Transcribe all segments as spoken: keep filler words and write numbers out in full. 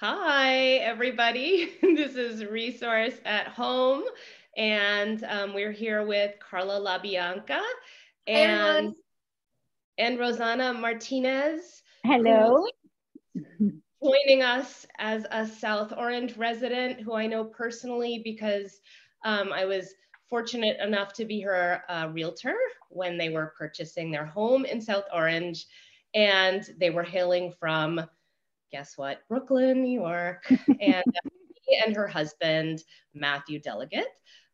Hi, everybody. This is Resource at Home, and um, we're here with Carla LaBianca and, and, and Rosanna Martinez. Hello. Joining us as a South Orange resident who I know personally because um, I was fortunate enough to be her uh, realtor when they were purchasing their home in South Orange, and they were hailing from, guess what, Brooklyn, New York, and she and her husband, Matthew Deleget,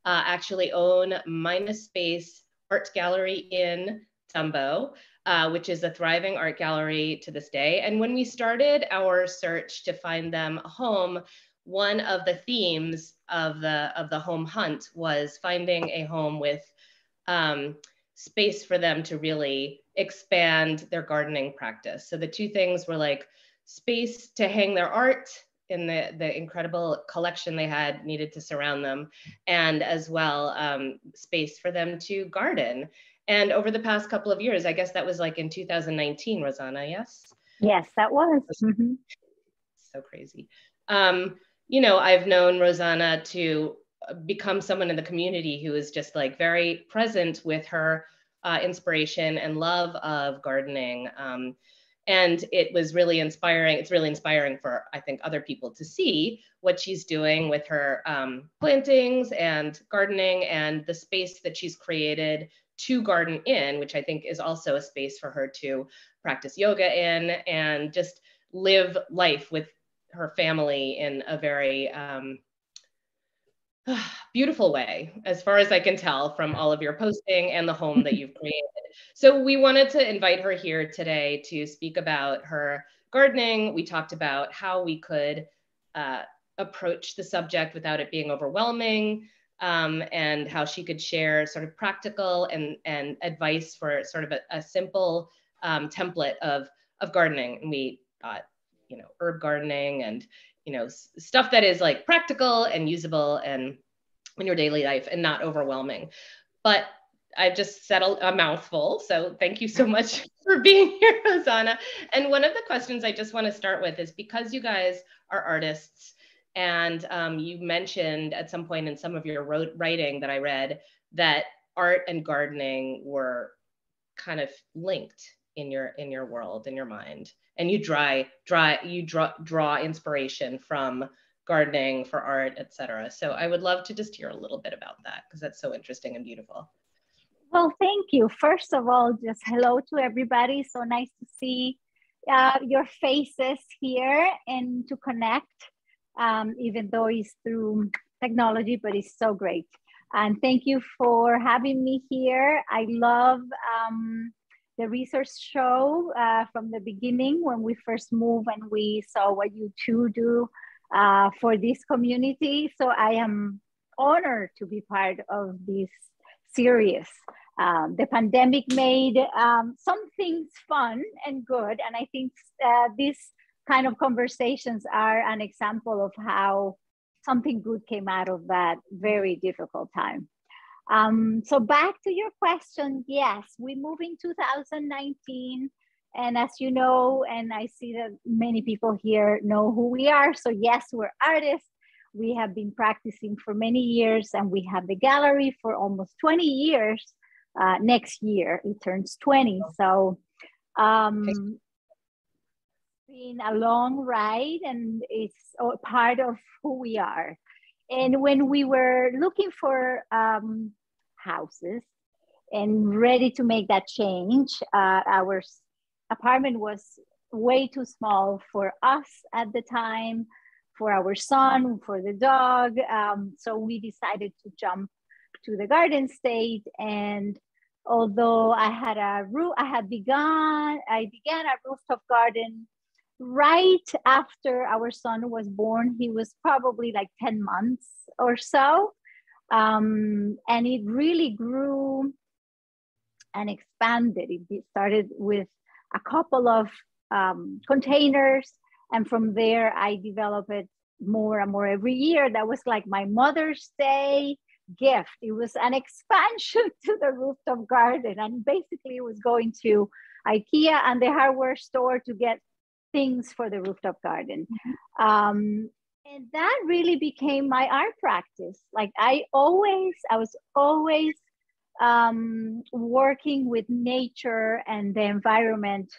uh, actually own Minus Space Art Gallery in Dumbo, uh, which is a thriving art gallery to this day. And when we started our search to find them a home, one of the themes of the, of the home hunt was finding a home with um, space for them to really expand their gardening practice. So the two things were like, space to hang their art in the, the incredible collection they had needed to surround them, and as well um, space for them to garden. And over the past couple of years, I guess that was like in two thousand nineteen, Rosanna, yes? Yes, that was. Mm-hmm. So crazy. Um, you know, I've known Rosanna to become someone in the community who is just like very present with her uh, inspiration and love of gardening. Um, And it was really inspiring. It's really inspiring for, I think, other people to see what she's doing with her um, plantings and gardening and the space that she's created to garden in, which I think is also a space for her to practice yoga in and just live life with her family in a very um, beautiful way, as far as I can tell from all of your posting and the home that you've created. So we wanted to invite her here today to speak about her gardening. We talked about how we could uh, approach the subject without it being overwhelming, um, and how she could share sort of practical and, and advice for sort of a, a simple um, template of, of gardening. And we thought, you know, herb gardening and you know, stuff that is like practical and usable and in your daily life and not overwhelming. But I've just said a mouthful. So thank you so much for being here, Rosanna. And one of the questions I just want to start with is, because you guys are artists and um, you mentioned at some point in some of your writing that I read that art and gardening were kind of linked in your in your world, in your mind. And you draw, draw, you draw, draw inspiration from gardening for art, et cetera. So I would love to just hear a little bit about that, because that's so interesting and beautiful. Well, thank you. First of all, just hello to everybody. So nice to see uh, your faces here and to connect, um, even though it's through technology, but it's so great. And thank you for having me here. I love um, the research show uh, from the beginning when we first moved and we saw what you two do uh, for this community. So I am honored to be part of this series. Um, the pandemic made um, some things fun and good. And I think uh, these kind of conversations are an example of how something good came out of that very difficult time. Um, so back to your question, yes, we moved in two thousand nineteen, and as you know, and I see that many people here know who we are. So yes, we're artists. We have been practicing for many years, and we have the gallery for almost twenty years. Uh, next year, it turns twenty. So um, it's been a long ride, and it's part of who we are. And when we were looking for um, houses and ready to make that change, uh, our apartment was way too small for us at the time, for our son, for the dog. Um, so we decided to jump to the garden state. And although I had a roof, I had begun, I began a rooftop garden right after our son was born. He was probably like ten months or so. Um, and it really grew and expanded. It started with a couple of um, containers. And from there, I developed it more and more every year. That was like my Mother's Day gift. It was an expansion to the rooftop garden. And basically, it was going to IKEA and the hardware store to get things for the rooftop garden. Mm-hmm. Um, and that really became my art practice. Like I always, I was always um, working with nature and the environment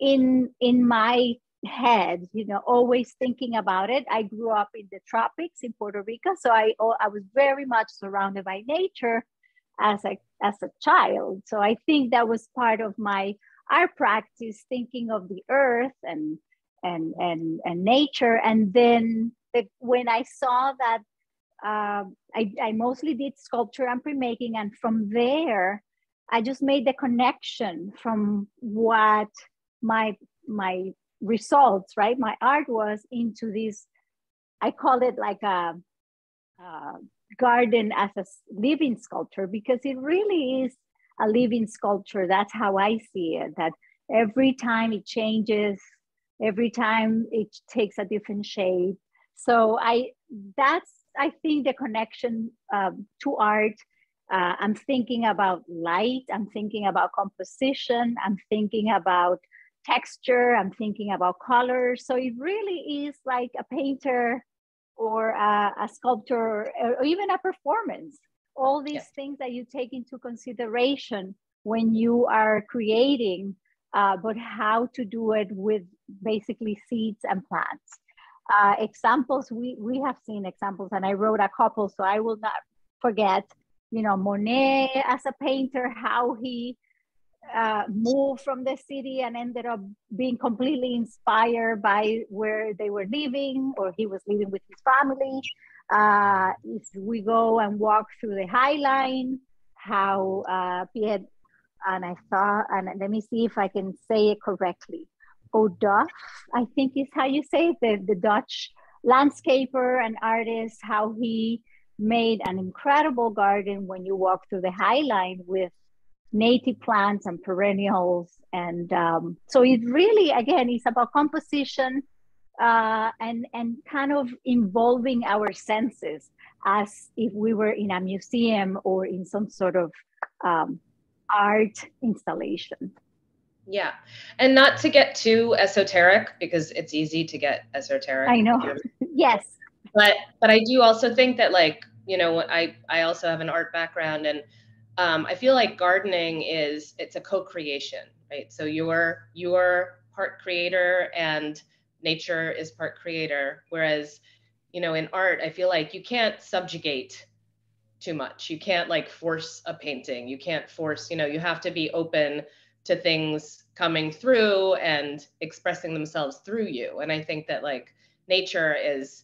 in, in my head, you know, always thinking about it. I grew up in the tropics in Puerto Rico, so I, I was very much surrounded by nature as a, as a child. So I think that was part of my art practice, thinking of the earth and and and, and nature. And then the, when I saw that, uh, I, I mostly did sculpture and printmaking, and from there, I just made the connection from what my my results, right, my art was, into this. I call it like a, a garden as a living sculpture, because it really is a living sculpture. That's how I see it, that every time it changes, every time it takes a different shape. So I, that's, I think, the connection um, to art. Uh, I'm thinking about light, I'm thinking about composition, I'm thinking about texture, I'm thinking about color. So it really is like a painter or a, a sculptor, or even a performance. All these yeah. things that you take into consideration when you are creating, uh, but how to do it with basically seeds and plants. Uh, examples, we, we have seen examples, and I wrote a couple, so I will not forget, you know, Monet as a painter, how he uh, moved from the city and ended up being completely inspired by where they were living, or he was living with his family. Uh, if we go and walk through the High Line, how uh, Piet, and I saw, and let me see if I can say it correctly, Oudolf, I think is how you say it, the, the Dutch landscaper and artist, how he made an incredible garden when you walk through the High Line with native plants and perennials. And um, so it really, again, it's about composition, uh and and kind of involving our senses as if we were in a museum or in some sort of um art installation. Yeah, and not to get too esoteric, because it's easy to get esoteric. I know. Yes, but but I do also think that, like, you know, I I also have an art background, and um I feel like gardening is, it's a co-creation, right? So you're you're part creator and nature is part creator, whereas, you know, in art, I feel like you can't subjugate too much. You can't, like, force a painting. You can't force, you know, you have to be open to things coming through and expressing themselves through you. And I think that, like, nature is,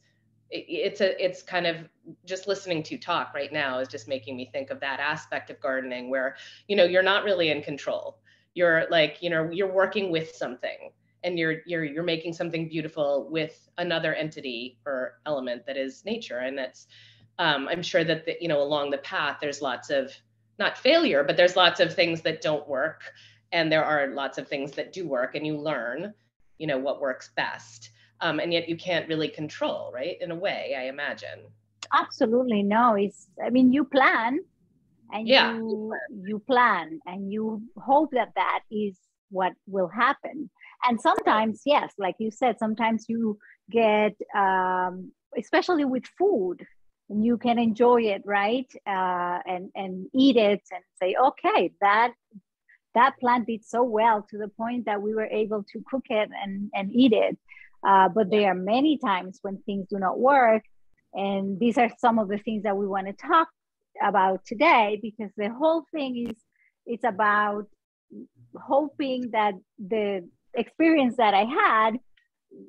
it, it's a, it's kind of, just listening to talk right now is just making me think of that aspect of gardening where, you know, you're not really in control. You're like, you know, you're working with something, and you're you're you're making something beautiful with another entity or element that is nature. And that's, um, I'm sure that the, you know, along the path, there's lots of, not failure, but there's lots of things that don't work, and there are lots of things that do work, and you learn, you know, what works best. Um, and yet you can't really control, right? In a way, I imagine. Absolutely no. It's, I mean, you plan, and yeah. you you plan, and you hope that that is what will happen. And sometimes, yes, like you said, sometimes you get, um, especially with food, and you can enjoy it, right? Uh, and and eat it and say, okay, that that plant did so well to the point that we were able to cook it and, and eat it. Uh, but yeah. there are many times when things do not work. And these are some of the things that we want to talk about today, because the whole thing is, it's about hoping that the experience that I had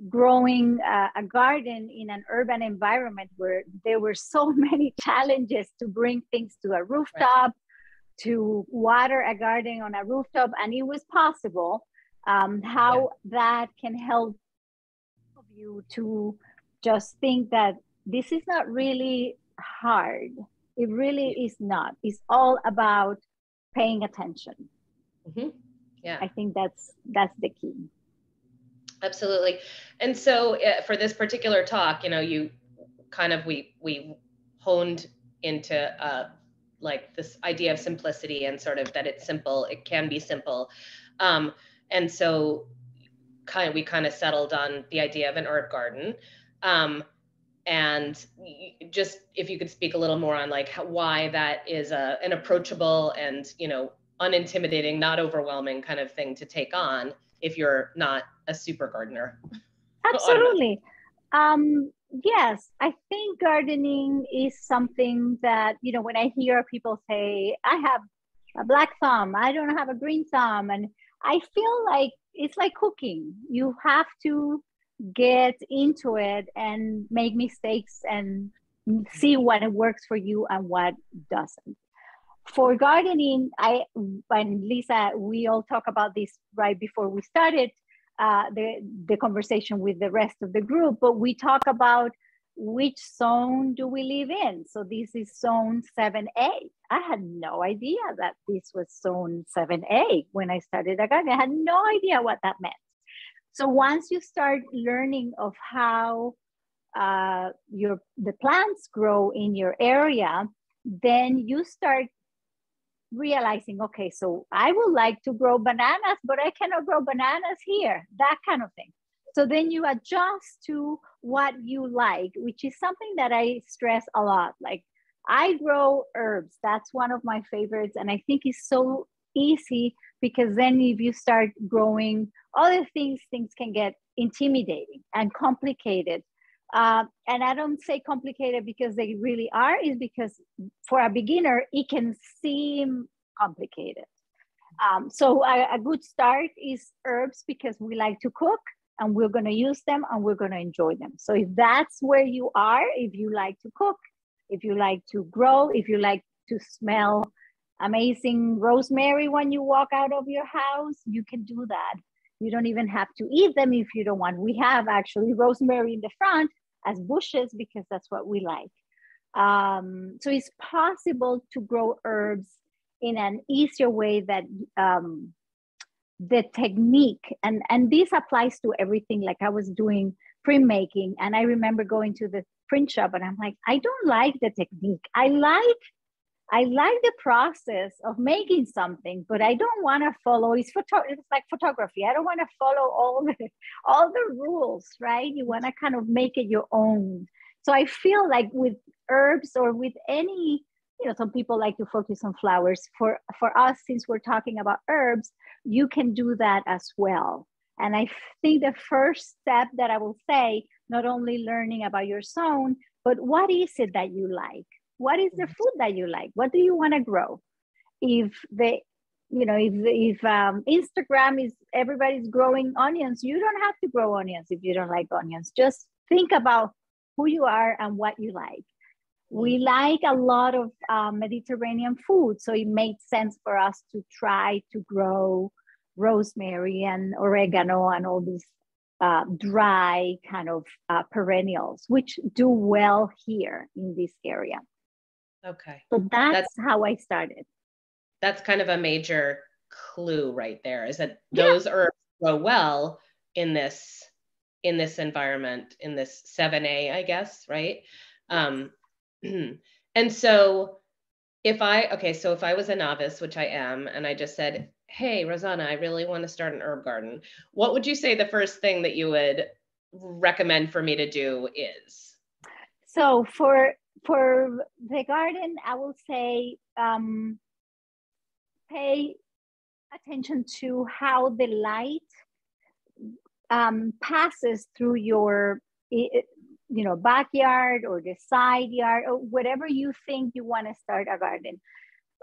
growing uh, a garden in an urban environment where there were so many challenges to bring things to a rooftop, right, to water a garden on a rooftop, and it was possible, um, how yeah. that can help you to just think that this is not really hard. It really yeah. is not. It's all about paying attention. Mm-hmm. Yeah, I think that's that's the key. Absolutely. And so uh, for this particular talk, you know, you kind of we we honed into uh, like this idea of simplicity, and sort of that it's simple. It can be simple. Um, and so kind of, we kind of settled on the idea of an herb garden. Um, and just if you could speak a little more on like how, why that is a, an approachable and, you know, unintimidating, not overwhelming kind of thing to take on if you're not a super gardener. Absolutely. Um, yes, I think gardening is something that, you know, when I hear people say, I have a black thumb, I don't have a green thumb. And I feel like it's like cooking. You have to get into it and make mistakes and see what works for you and what doesn't. For gardening, I and Lisa, we all talk about this right before we started uh, the, the conversation with the rest of the group, but we talk about which zone do we live in? So this is zone seven A. I had no idea that this was zone seven A when I started a garden. I had no idea what that meant. So once you start learning of how uh, your the plants grow in your area, then you start realizing, okay, so I would like to grow bananas, but I cannot grow bananas here, that kind of thing. So then you adjust to what you like, which is something that I stress a lot. Like, I grow herbs. That's one of my favorites. And I think it's so easy because then if you start growing other things, things can get intimidating and complicated. Uh, and I don't say complicated because they really are, is because for a beginner, it can seem complicated. Um, so a, a good start is herbs because we like to cook and we're going to use them and we're going to enjoy them. So if that's where you are, if you like to cook, if you like to grow, if you like to smell amazing rosemary when you walk out of your house, you can do that. You don't even have to eat them if you don't want. We have actually rosemary in the front as bushes because that's what we like. Um, so it's possible to grow herbs in an easier way that um, the technique, and, and this applies to everything. Like I was doing printmaking and I remember going to the print shop and I'm like, I don't like the technique. I like, I like the process of making something, but I don't want to follow, it's, photo, it's like photography. I don't want to follow all the, all the rules, right? You want to kind of make it your own. So I feel like with herbs or with any, you know, some people like to focus on flowers. For, for us, since we're talking about herbs, you can do that as well. And I think the first step that I will say, not only learning about your zone, but what is it that you like? What is the food that you like? What do you want to grow? If the, you know, if if um, Instagram is everybody's growing onions, you don't have to grow onions if you don't like onions. Just think about who you are and what you like. We like a lot of um, Mediterranean food, so it made sense for us to try to grow rosemary and oregano and all these uh, dry kind of uh, perennials, which do well here in this area. Okay. But that's, that's how I started. That's kind of a major clue right there, is that yeah. those herbs grow well in this, in this environment, in this seven A, I guess, right? Um, and so if I, okay, so if I was a novice, which I am, and I just said, hey, Rosanna, I really want to start an herb garden, what would you say the first thing that you would recommend for me to do is? So for For the garden, I will say um, pay attention to how the light um, passes through your, you know, backyard or the side yard or whatever you think you want to start a garden.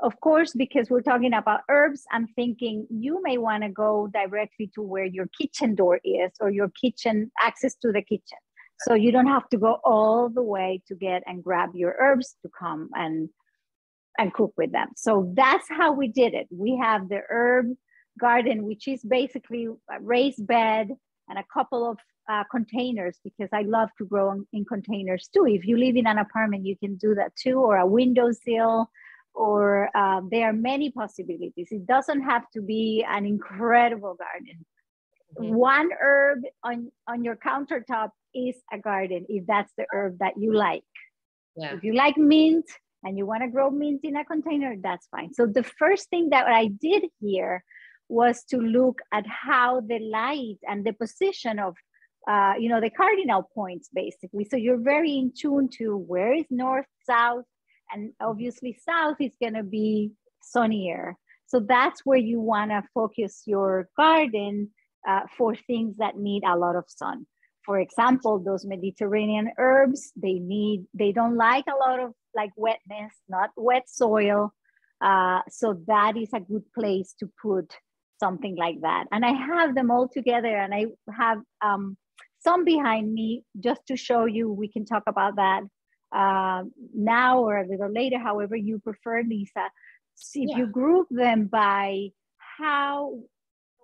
Of course, because we're talking about herbs, I'm thinking you may want to go directly to where your kitchen door is or your kitchen access to the kitchen. So you don't have to go all the way to get and grab your herbs to come and, and cook with them. So that's how we did it. We have the herb garden, which is basically a raised bed and a couple of uh, containers, because I love to grow in, in containers too. If you live in an apartment, you can do that too, or a windowsill, or uh, there are many possibilities. It doesn't have to be an incredible garden. Mm-hmm. One herb on, on your countertop is a garden, if that's the herb that you like. Yeah. If you like mint and you want to grow mint in a container, that's fine. So the first thing that I did here was to look at how the light and the position of, uh, you know, the cardinal points, basically. So you're very in tune to where is north, south, and obviously south is going to be sunnier. So that's where you want to focus your garden uh, for things that need a lot of sun. For example, those Mediterranean herbs, they need, they don't like a lot of like wetness, not wet soil. Uh, so that is a good place to put something like that. And I have them all together, and I have um, some behind me just to show you. We can talk about that uh, now or a little later, however you prefer, Lisa. So if yeah. you group them by how,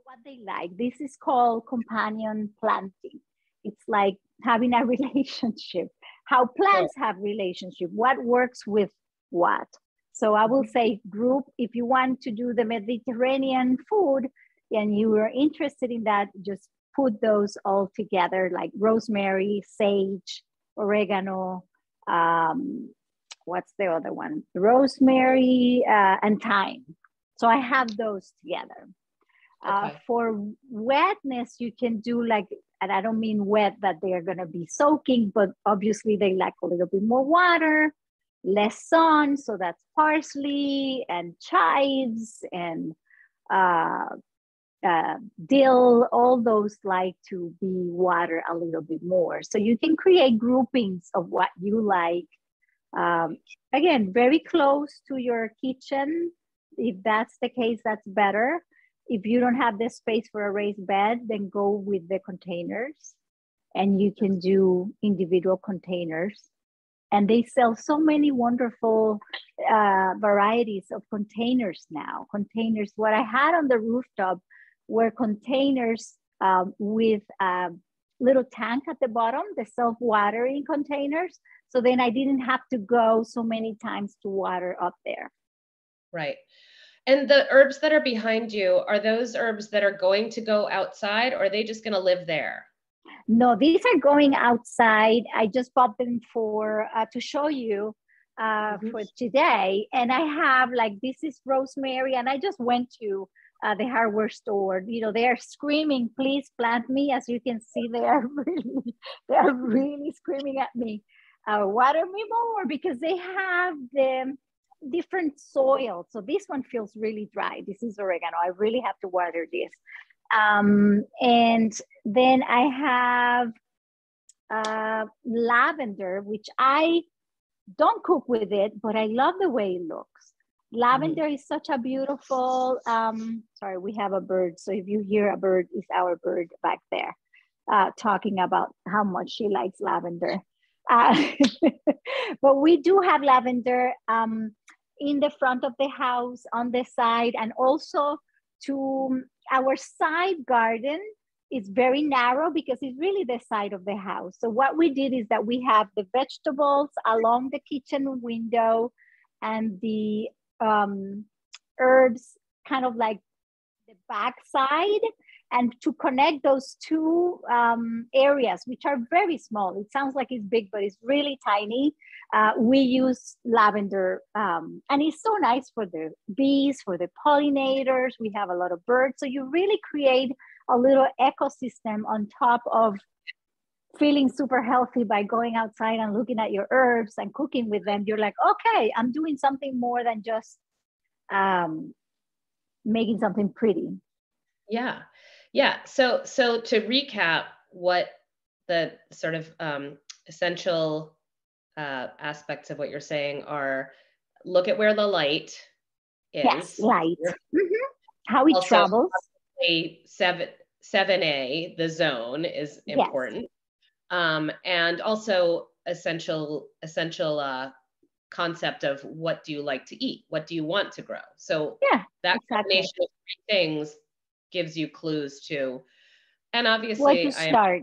what they like, this is called companion planting. It's like having a relationship, how plants yeah. have relationship, what works with what. So I will say group, if you want to do the Mediterranean food and you are interested in that, just put those all together, like rosemary, sage, oregano, um, what's the other one? Rosemary uh, and thyme. So I have those together. Uh, okay. For wetness, you can do like, and I don't mean wet that they are gonna be soaking, but obviously they lack a little bit more water, less sun. So that's parsley and chives and uh, uh, dill. All those like to be watered a little bit more. So you can create groupings of what you like. Um, again, very close to your kitchen. If that's the case, that's better. If you don't have the space for a raised bed, then go with the containers, and you can do individual containers. And they sell so many wonderful uh, varieties of containers now. Containers, what I had on the rooftop were containers um, with a little tank at the bottom, the self-watering containers. So then I didn't have to go so many times to water up there. Right. And the herbs that are behind you, are those herbs that are going to go outside, or are they just going to live there? No, these are going outside. I just bought them for uh, to show you uh, mm-hmm. for today. And I have like, this is rosemary. And I just went to uh, the hardware store. You know, they are screaming, please plant me. As you can see, they are really, they are really screaming at me. Uh, water me more, because they have the different soil. So this one feels really dry. This is oregano. I really have to water this. Um, and then I have uh, lavender, which I don't cook with it, but I love the way it looks. Lavender mm-hmm. is such a beautiful, um, sorry, we have a bird. So if you hear a bird, it's our bird back there uh, talking about how much she likes lavender. Uh, but we do have lavender um, in the front of the house, on the side, and also to our side garden is very narrow because it's really the side of the house. So what we did is that we have the vegetables along the kitchen window and the um, herbs kind of like the backside. And to connect those two um, areas, which are very small, it sounds like it's big, but it's really tiny. Uh, we use lavender, um, and it's so nice for the bees, for the pollinators. We have a lot of birds. So you really create a little ecosystem on top of feeling super healthy by going outside and looking at your herbs and cooking with them. You're like, okay, I'm doing something more than just um, making something pretty. Yeah. Yeah. So, so to recap what the sort of um, essential uh, aspects of what you're saying are, look at where the light is. Yes, light. Mm-hmm. How it also travels. A seven, seven A, the zone is important. Yes. Um, and also essential, essential uh, concept of what do you like to eat? What do you want to grow? So yeah, that exactly. combination of three things gives you clues to, and obviously, I start.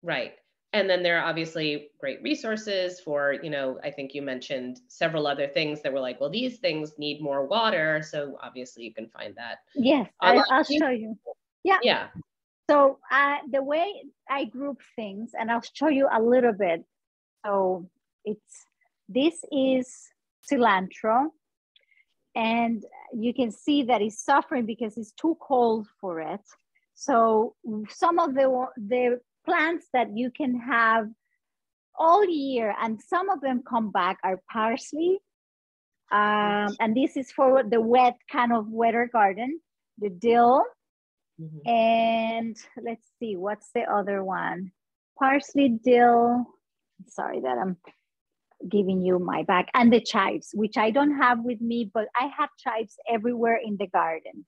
Right. And then there are obviously great resources for, you know, I think you mentioned several other things that were like, well, these things need more water. So obviously you can find that. Yes, I, I'll show you. Yeah. Yeah. So uh, the way I group things, and I'll show you a little bit. So it's, this is cilantro. And you can see that it's suffering because it's too cold for it. So some of the, the plants that you can have all year, and some of them come back, are parsley. Um, and this is for the wet, kind of wetter garden, the dill. Mm-hmm. And let's see, what's the other one? Parsley, dill, sorry that I'm giving you my back, and the chives, which I don't have with me, but I have chives everywhere in the garden.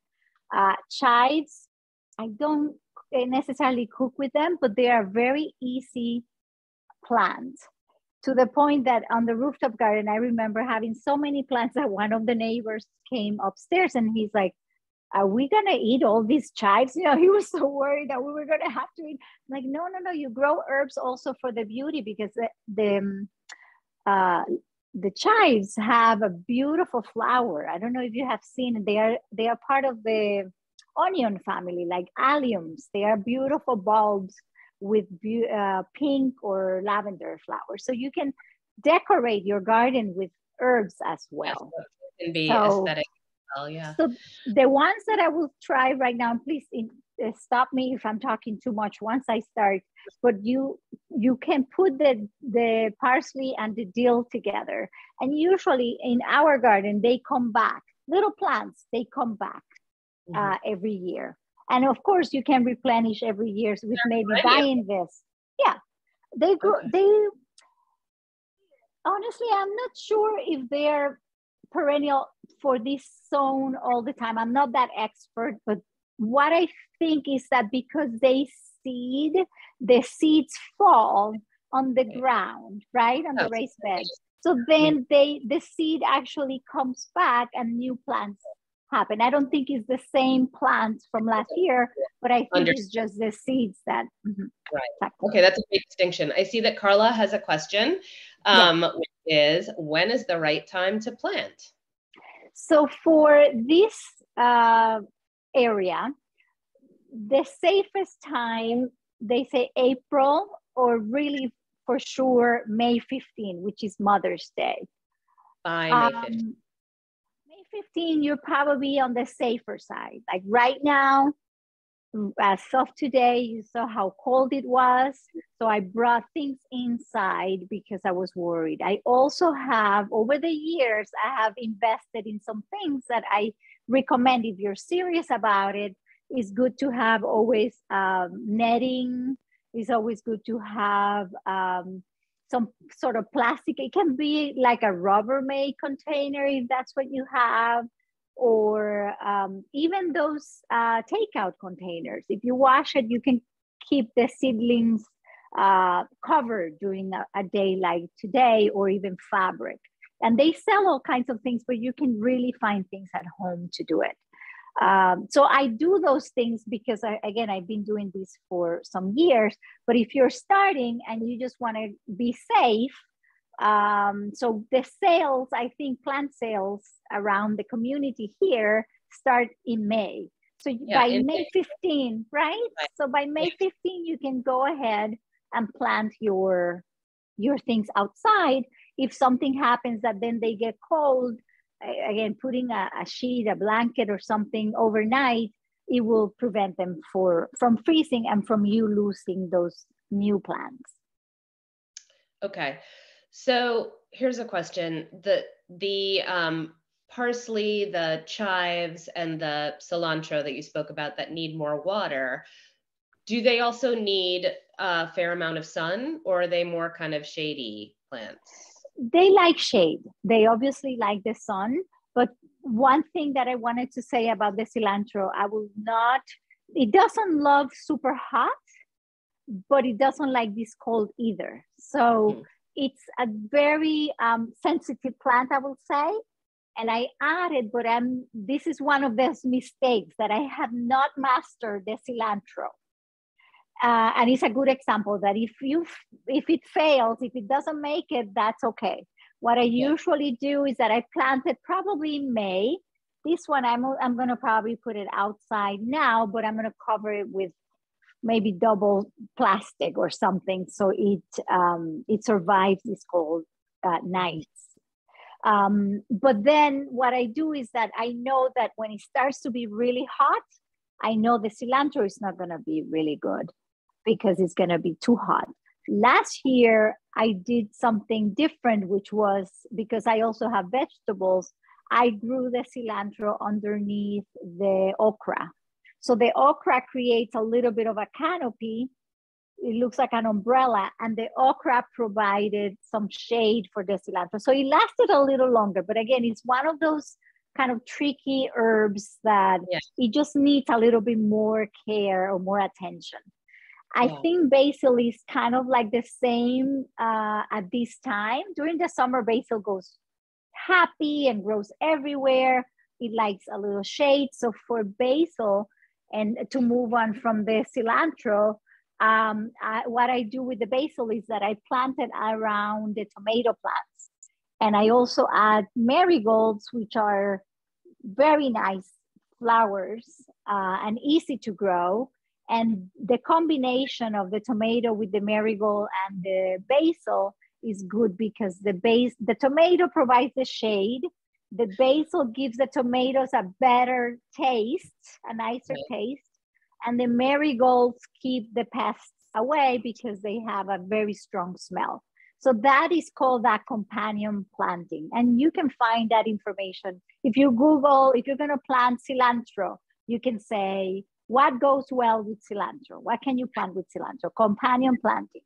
Uh, chives, I don't necessarily cook with them, but they are very easy plants, to the point that on the rooftop garden, I remember having so many plants that one of the neighbors came upstairs and he's like, are we gonna eat all these chives? You know, he was so worried that we were gonna have to eat. I'm like, no, no, no, you grow herbs also for the beauty, because the, the Uh, the chives have a beautiful flower. I don't know if you have seen, they are, they are part of the onion family, like alliums. They are beautiful bulbs with be uh, pink or lavender flowers. So you can decorate your garden with herbs as well. It can be so aesthetic as well, yeah. So the ones that I will try right now, please in, uh, stop me if I'm talking too much once I start, but you you can put the, the parsley and the dill together. And usually in our garden, they come back. Little plants, they come back mm-hmm. uh, every year. And of course you can replenish every year with They're maybe brilliant. buying this. Yeah, they grow, okay. they, honestly, I'm not sure if they're perennial for this zone all the time. I'm not that expert, but what I think is that because they seed, the seeds fall on the ground, right? On the raised bed. So then they, the seed actually comes back and new plants happen. I don't think it's the same plants from last year, but I think Understood. it's just the seeds that. Mm-hmm. Right. Okay, that's a big distinction. I see that Carla has a question, um, yes. which is, when is the right time to plant? So for this uh, area, the safest time, they say April, or really for sure May fifteenth, which is Mother's Day. By May fifteenth. Um, May fifteenth, you're probably on the safer side. Like right now, as of today, you saw how cold it was. So I brought things inside because I was worried. I also have, over the years, I have invested in some things that I recommend if you're serious about it. It's good to have always um, netting. It's always good to have um, some sort of plastic. It can be like a Rubbermaid container if that's what you have, or um, even those uh, takeout containers. If you wash it, you can keep the seedlings uh, covered during a, a day like today, or even fabric. And they sell all kinds of things, but you can really find things at home to do it. Um, so I do those things because I, again, I've been doing this for some years, but if you're starting and you just want to be safe, um, so the sales, I think plant sales around the community here start in May. So yeah, by May fifteenth, right? right? So by May fifteenth, you can go ahead and plant your, your things outside. If something happens that then they get cold, again, putting a, a sheet, a blanket or something overnight, it will prevent them for, from freezing and from you losing those new plants. Okay, so here's a question. The, the um, parsley, the chives and the cilantro that you spoke about that need more water, do they also need a fair amount of sun, or are they more kind of shady plants? They like shade. They obviously like the sun. But one thing that I wanted to say about the cilantro, I will not, it doesn't love super hot, but it doesn't like this cold either. So it's a very um, sensitive plant, I will say. And I added, but I'm, this is one of those mistakes that I have not mastered the cilantro. Uh, and it's a good example that if you, if it fails, if it doesn't make it, that's okay. What I yeah. usually do is that I planted probably in May. This one, I'm, I'm going to probably put it outside now, but I'm going to cover it with maybe double plastic or something, so it, um, it survives these cold uh, nights. Um, but then what I do is that I know that when it starts to be really hot, I know the cilantro is not going to be really good because it's going to be too hot. Last year, I did something different, which was because I also have vegetables. I grew the cilantro underneath the okra. So the okra creates a little bit of a canopy. It looks like an umbrella, and the okra provided some shade for the cilantro. So it lasted a little longer, but again, it's one of those kind of tricky herbs that yes. it just needs a little bit more care or more attention. I yeah. think basil is kind of like the same uh, at this time. During the summer, basil goes happy and grows everywhere. It likes a little shade. So for basil, and to move on from the cilantro, um, I, what I do with the basil is that I plant it around the tomato plants. And I also add marigolds, which are very nice flowers uh, and easy to grow. And the combination of the tomato with the marigold and the basil is good because the base, the tomato provides the shade. The basil gives the tomatoes a better taste, a nicer taste. And the marigolds keep the pests away because they have a very strong smell. So that is called that companion planting. And you can find that information. If you Google, if you're going to plant cilantro, you can say, what goes well with cilantro? What can you plant with cilantro? Companion planting.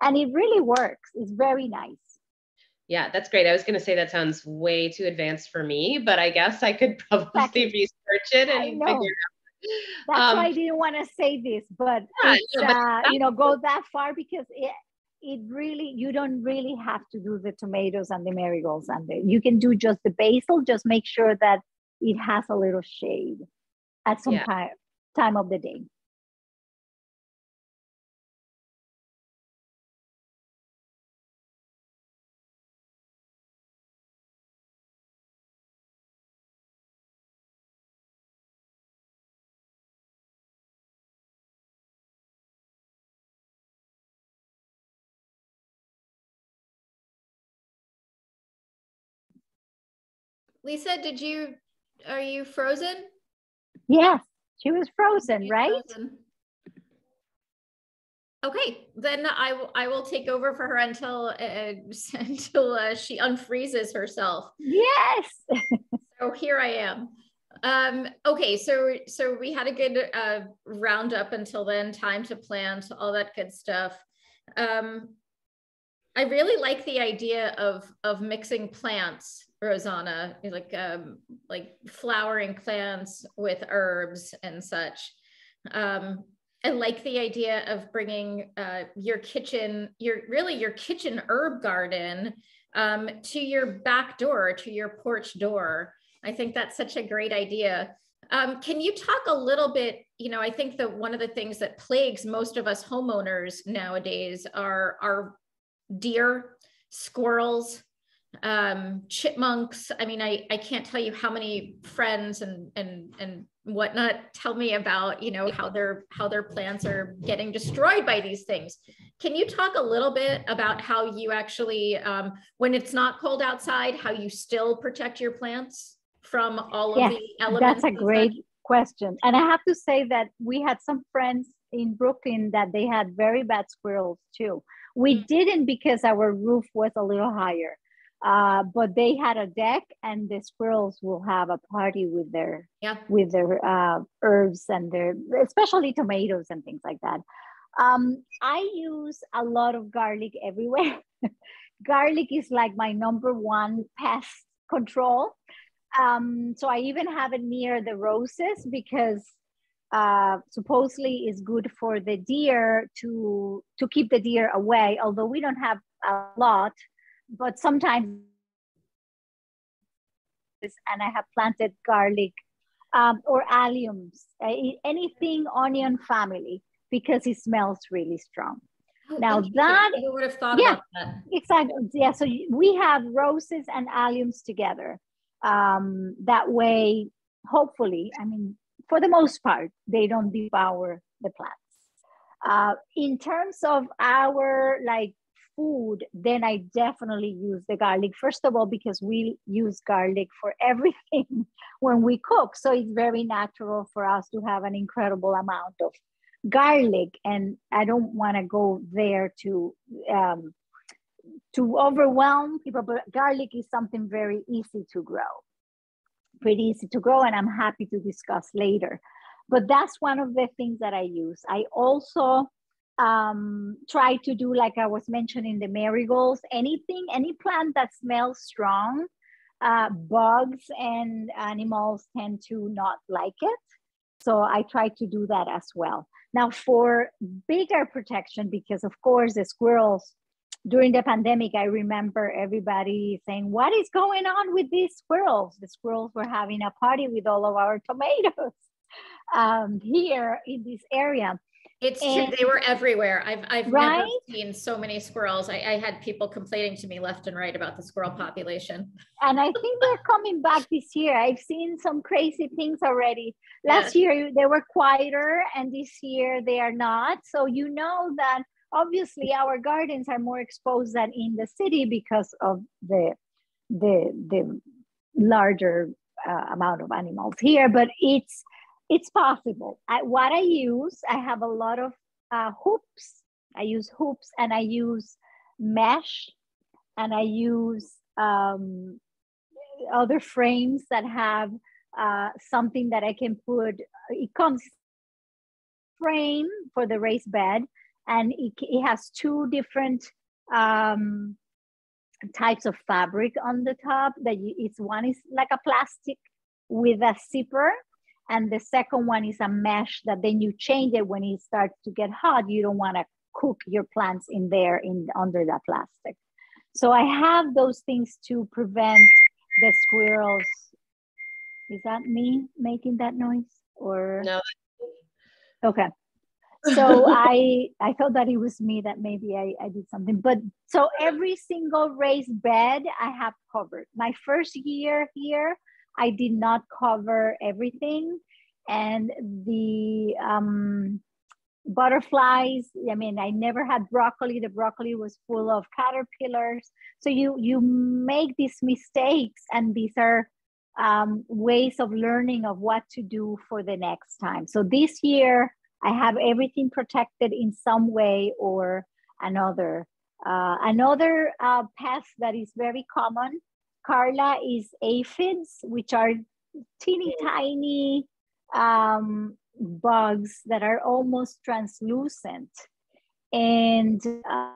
And it really works. It's very nice. Yeah, that's great. I was going to say that sounds way too advanced for me, but I guess I could probably exactly. research it and figure it out. That's um, why I didn't want to say this, but, yeah, no, but uh, you know, go that far because it, it really, you don't really have to do the tomatoes and the marigolds. And the, you can do just the basil. Just make sure that it has a little shade at some yeah. time. time of the day. Lisa, did you, are you frozen? Yes. She was frozen, She's right? Frozen. Okay, then I will. I will take over for her until uh, until uh, she unfreezes herself. Yes. So here I am. Um, okay, so so we had a good uh, roundup until then. Time to plant, all that good stuff. Um, I really like the idea of of mixing plants. Rosanna, like um, like flowering plants with herbs and such. Um, I like the idea of bringing uh, your kitchen, your really your kitchen herb garden um, to your back door, to your porch door. I think that's such a great idea. Um, can you talk a little bit, you know, I think that one of the things that plagues most of us homeowners nowadays are, are deer, squirrels, um chipmunks. I mean, I I can't tell you how many friends and and and whatnot tell me about, you know, how their how their plants are getting destroyed by these things. Can you talk a little bit about how you actually, um, when it's not cold outside, how you still protect your plants from all of yes, the elements? That's a great that? question. And I have to say that we had some friends in Brooklyn that they had very bad squirrels too. We didn't because our roof was a little higher. Uh, but they had a deck, and the squirrels will have a party with their yeah. with their uh, herbs and their, especially tomatoes and things like that. Um, I use a lot of garlic everywhere. Garlic is like my number one pest control. Um, so I even have it near the roses because uh, supposedly it's good for the deer to to keep the deer away. Although we don't have a lot. But sometimes, and I have planted garlic um, or alliums, anything onion family, because it smells really strong. Oh, now that, I would have thought yeah, about that. Exactly. Yeah, so we have roses and alliums together. Um, that way, hopefully, I mean, for the most part, they don't devour the plants. Uh, in terms of our like food, then I definitely use the garlic. First of all, because we use garlic for everything when we cook. So it's very natural for us to have an incredible amount of garlic. And I don't want to go there to, um, to overwhelm people, but garlic is something very easy to grow, pretty easy to grow. And I'm happy to discuss later. But that's one of the things that I use. I also um, try to do, like I was mentioning, the marigolds, anything, any plant that smells strong, uh, bugs and animals tend to not like it. So I try to do that as well. Now for bigger protection, because of course the squirrels, during the pandemic, I remember everybody saying, what is going on with these squirrels? The squirrels were having a party with all of our tomatoes. Um, here in this area. It's and, true, they were everywhere. I've, I've right? never seen so many squirrels. I, I had people complaining to me left and right about the squirrel population. And I think they're coming back this year. I've seen some crazy things already. Last yeah. year, they were quieter and this year they are not. So you know that obviously our gardens are more exposed than in the city because of the, the, the larger uh, amount of animals here, but it's It's possible. I, what I use, I have a lot of uh, hoops. I use hoops and I use mesh and I use um, other frames that have uh, something that I can put. It comes frame for the raised bed and it, it has two different um, types of fabric on the top. That you, it's one is like a plastic with a zipper. And the second one is a mesh that then you change it when it starts to get hot. You don't want to cook your plants in there in under that plastic. So I have those things to prevent the squirrels. Is that me making that noise or? No. Okay. So I I thought that it was me that maybe I, I did something. But so every single raised bed I have covered. My first year here, I did not cover everything, and the um, butterflies, I mean, I never had broccoli. The broccoli was full of caterpillars. So you, you make these mistakes, and these are um, ways of learning of what to do for the next time. So this year, I have everything protected in some way or another. Uh, another uh, pest that is very common, Carla, is aphids, which are teeny tiny um, bugs that are almost translucent. And uh,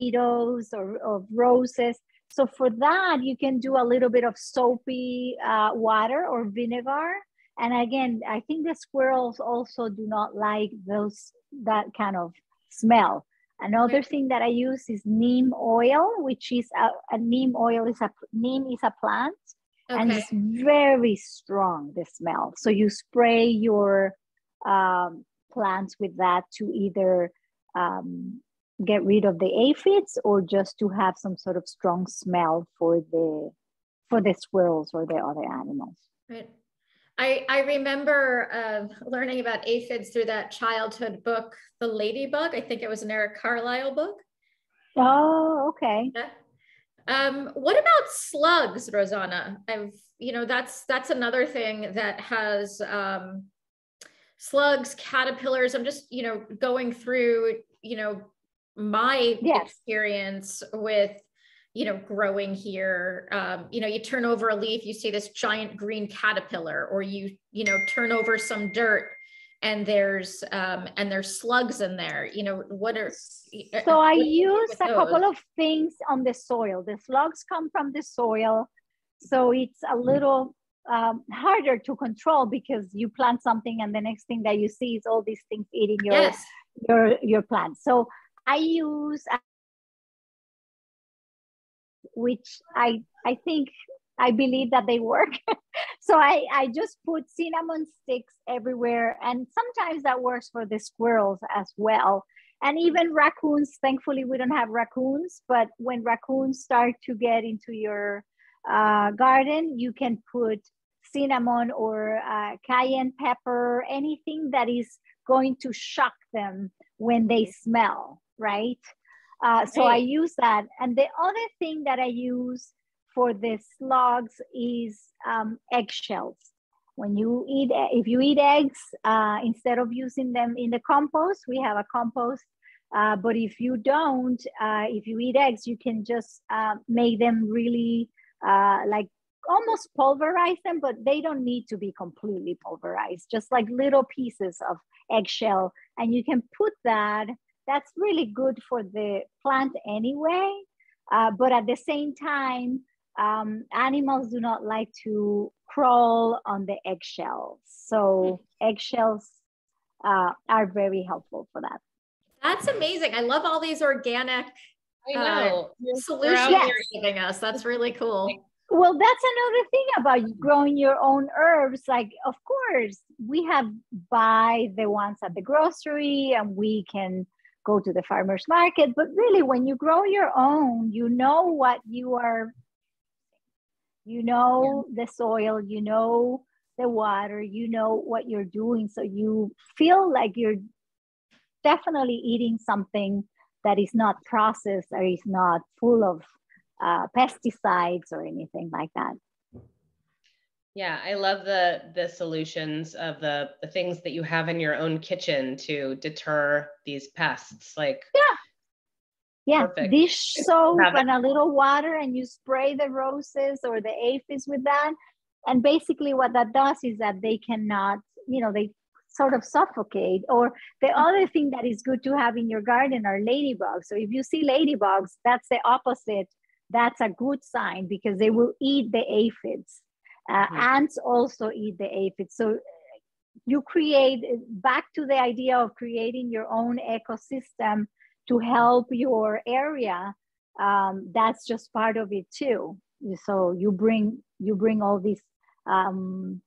tomatoes or, or roses. So for that, you can do a little bit of soapy uh, water or vinegar. And again, I think the squirrels also do not like those, that kind of smell. Another thing that I use is neem oil, which is a, a neem oil is a neem is a plant, okay. And it's very strong, the smell. So you spray your um, plants with that to either um, get rid of the aphids or just to have some sort of strong smell for the for the squirrels or the other animals. Right. I, I remember uh, learning about aphids through that childhood book, The Ladybug. I think it was an Eric Carle book. Oh, okay. Yeah. Um, what about slugs, Rosanna? I've, you know, that's that's another thing that has um, slugs, caterpillars. I'm just, you know, going through, you know, my yes. experience with, you know, growing here, um, you know, you turn over a leaf, you see this giant green caterpillar, or you, you know, turn over some dirt and there's, um, and there's slugs in there, you know, what are. So I use a couple of things on the soil. The slugs come from the soil. So it's a little um, harder to control because you plant something and the next thing that you see is all these things eating your, yes. your, your plant. So I use a which I, I think, I believe that they work. So I, I just put cinnamon sticks everywhere. And sometimes that works for the squirrels as well. And even raccoons, thankfully we don't have raccoons, but when raccoons start to get into your uh, garden, you can put cinnamon or uh, cayenne pepper, anything that is going to shock them when they smell, right? Uh, so hey. I use that. And the other thing that I use for the slugs is um, eggshells. When you eat, if you eat eggs, uh, instead of using them in the compost, we have a compost. Uh, but if you don't, uh, if you eat eggs, you can just uh, make them really uh, like almost pulverize them, but they don't need to be completely pulverized, just like little pieces of eggshell. And you can put that, that's really good for the plant anyway. Uh, but at the same time, um, animals do not like to crawl on the eggshells. So eggshells uh, are very helpful for that. That's amazing. I love all these organic uh, solutions yes. you're giving us. That's really cool. Well, that's another thing about growing your own herbs. Like, of course, we have buy the ones at the grocery and we can go to the farmer's market. But really, when you grow your own, you know what you are, you know yeah. the soil, you know the water, you know what you're doing. So you feel like you're definitely eating something that is not processed or is not full of uh, pesticides or anything like that. Yeah, I love the the solutions of the, the things that you have in your own kitchen to deter these pests. Like yeah, yeah, perfect. Dish soap and a little water, and you spray the roses or the aphids with that. And basically, what that does is that they cannot, you know, they sort of suffocate. Or the other thing that is good to have in your garden are ladybugs. So if you see ladybugs, that's the opposite. That's a good sign because they will eat the aphids. Uh, mm-hmm. Ants also eat the aphids. So you create, back to the idea of creating your own ecosystem to help your area. Um, that's just part of it too. So you bring, you bring all these, um,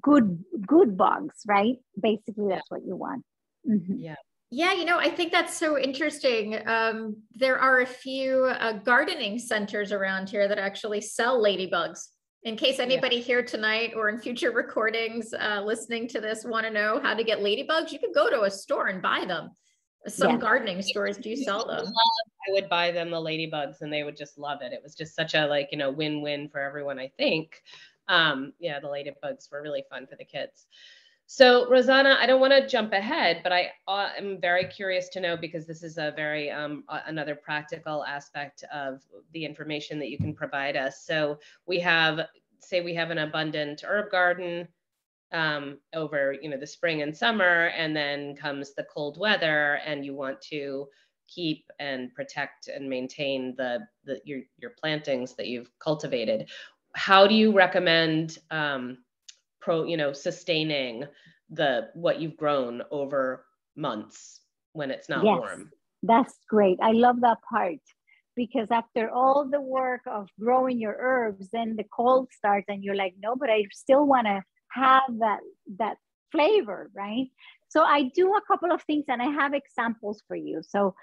good good bugs, right? Basically that's yeah. what you want. Mm-hmm. Yeah. Yeah, you know, I think that's so interesting. Um, there are a few uh, gardening centers around here that actually sell ladybugs. In case anybody yeah. here tonight or in future recordings uh, listening to this want to know how to get ladybugs, you could go to a store and buy them. Some yeah. gardening stores do sell them. I would buy them the ladybugs and they would just love it. It was just such a like, you know, win-win for everyone, I think. Um, yeah, the ladybugs were really fun for the kids. So Rosanna, I don't want to jump ahead, but I uh, am very curious to know, because this is a very, um, uh, another practical aspect of the information that you can provide us. So we have, say we have an abundant herb garden um, over, you know, the spring and summer, and then comes the cold weather and you want to keep and protect and maintain the, the your, your plantings that you've cultivated. How do you recommend um, pro, you know, sustaining the what you've grown over months when it's not yes, warm? That's great. I love that part, because after all the work of growing your herbs, then the cold starts and you're like, no, but I still want to have that that flavor, right? So I do a couple of things and I have examples for you. So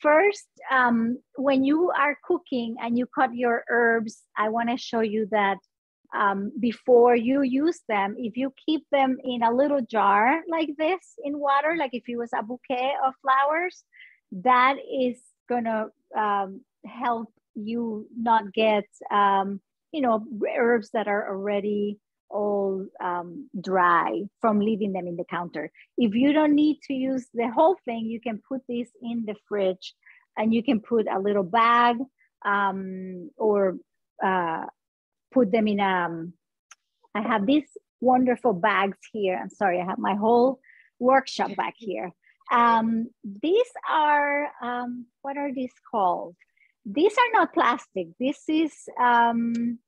first, um, when you are cooking and you cut your herbs, I want to show you that um, before you use them, if you keep them in a little jar like this in water, like if it was a bouquet of flowers, that is going to um, help you not get, um, you know, herbs that are already all um, dry from leaving them in the counter. If you don't need to use the whole thing, you can put this in the fridge and you can put a little bag um, or uh, put them in a, I have these wonderful bags here. I'm sorry, I have my whole workshop back here. Um, these are, um, what are these called? These are not plastic. This is, um,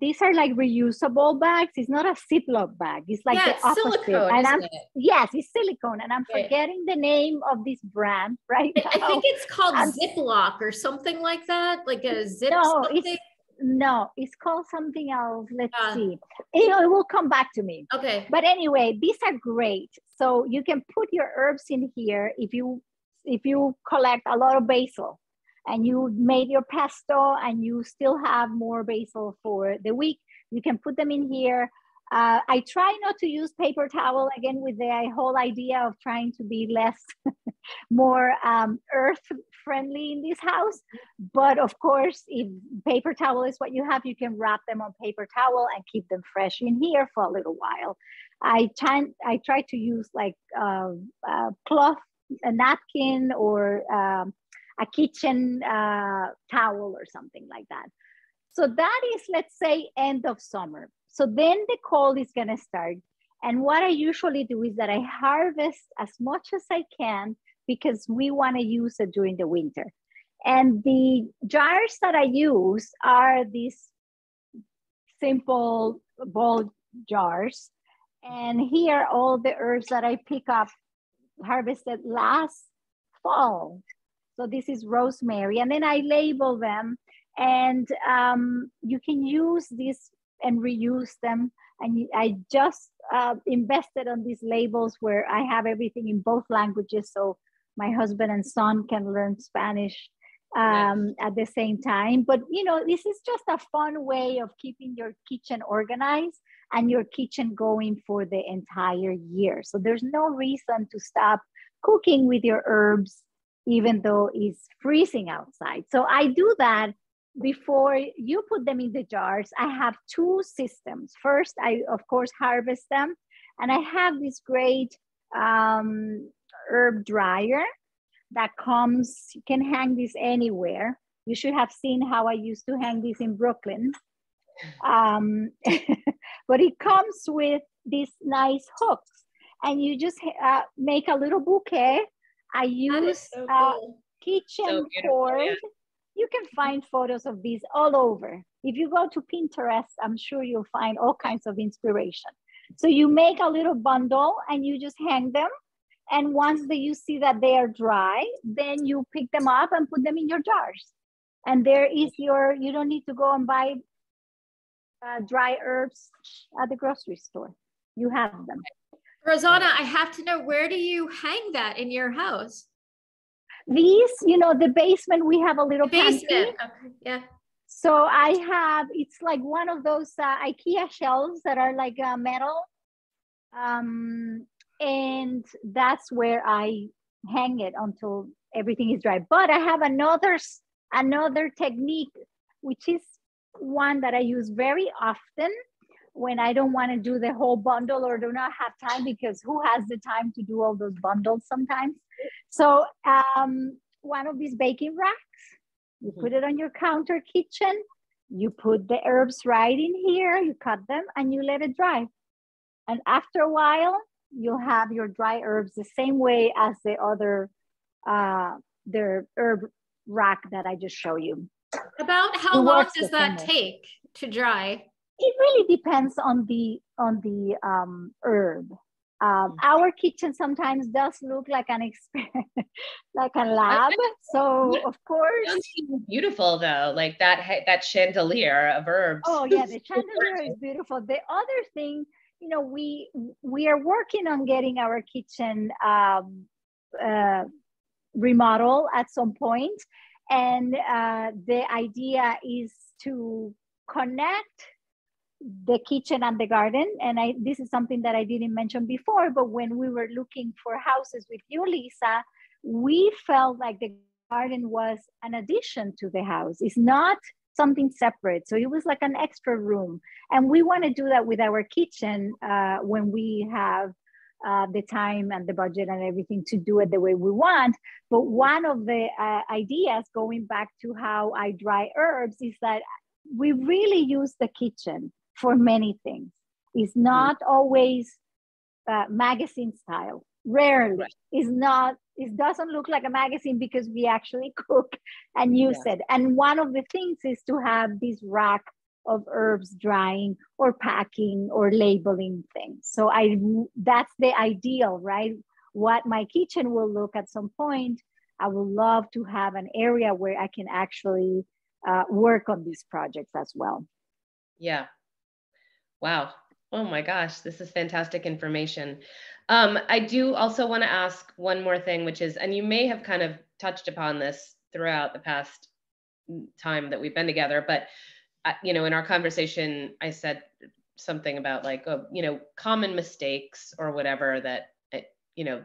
these are like reusable bags. It's not a Ziploc bag. It's like yeah, the opposite. Silicone, and I'm, it? Yes, it's silicone. And I'm right. forgetting the name of this brand right now. I think it's called um, Ziploc or something like that. Like a zip no, something? It's, no, it's called something else. Let's uh, see. You know, it will come back to me. Okay. But anyway, these are great. So you can put your herbs in here if you if you collect a lot of basil, and you made your pesto and you still have more basil for the week, you can put them in here. Uh, I try not to use paper towel, again, with the whole idea of trying to be less, more um, earth friendly in this house. But of course, if paper towel is what you have, you can wrap them on paper towel and keep them fresh in here for a little while. I try, I try to use like uh, uh, cloth, a napkin, or um, a kitchen uh, towel or something like that. So that is, let's say, end of summer. So then the cold is gonna start. And what I usually do is that I harvest as much as I can because we wanna use it during the winter. And the jars that I use are these simple bowl jars. And here, all the herbs that I pick up harvested last fall. So this is rosemary. And then I label them, and um, you can use this and reuse them. And I just uh, invested on these labels where I have everything in both languages, so my husband and son can learn Spanish um, at the same time. But you know, this is just a fun way of keeping your kitchen organized and your kitchen going for the entire year. So there's no reason to stop cooking with your herbs, even though it's freezing outside. So I do that. Before you put them in the jars, I have two systems. First, I, of course, harvest them. And I have this great um, herb dryer that comes, you can hang this anywhere. You should have seen how I used to hang this in Brooklyn. Um, but it comes with these nice hooks. And you just uh, make a little bouquet. I use so uh, cool. kitchen so cord. Yeah. You can find photos of these all over. If you go to Pinterest, I'm sure you'll find all kinds of inspiration. So you make a little bundle and you just hang them. And once that you see that they are dry, then you pick them up and put them in your jars. And there is your, you don't need to go and buy uh, dry herbs at the grocery store. You have them. Rosanna, I have to know, where do you hang that in your house? These, you know, the basement, we have a little basement. Pantry. Okay. Yeah. So I have, it's like one of those uh, IKEA shelves that are like uh, metal. Um, and that's where I hang it until everything is dry. But I have another, another technique, which is one that I use very often when I don't want to do the whole bundle or do not have time, because who has the time to do all those bundles sometimes? So um, one of these baking racks, you mm-hmm. put it on your counter kitchen, you put the herbs right in here, you cut them and you let it dry. And after a while, you'll have your dry herbs the same way as the other uh, the herb rack that I just showed you. About how it long does that take to dry? It really depends on the, on the um, herb. Um, our kitchen sometimes does look like an experiment, like a lab. So of course, beautiful though, like that that chandelier of herbs. Oh yeah, the chandelier is beautiful. The other thing, you know, we we are working on getting our kitchen um, uh, remodeled at some point, and uh, the idea is to connect the kitchen and the garden. And I, this is something that I didn't mention before, but when we were looking for houses with you, Lisa, we felt like the garden was an addition to the house. It's not something separate. So it was like an extra room. And we want to do that with our kitchen uh, when we have uh, the time and the budget and everything to do it the way we want. But one of the uh, ideas, going back to how I dry herbs, is that we really use the kitchen for many things. It's not always uh, magazine style. Rarely. Right. It's not, it doesn't look like a magazine because we actually cook and use yeah. it. And one of the things is to have this rack of herbs drying or packing or labeling things. So I, that's the ideal, right? What my kitchen will look at some point. I would love to have an area where I can actually uh, work on these projects as well. Yeah. Wow. Oh my gosh, this is fantastic information. Um, I do also want to ask one more thing, which is, and you may have kind of touched upon this throughout the past time that we've been together, but, uh, you know, in our conversation, I said something about like, uh, you know, common mistakes or whatever that, it, you know,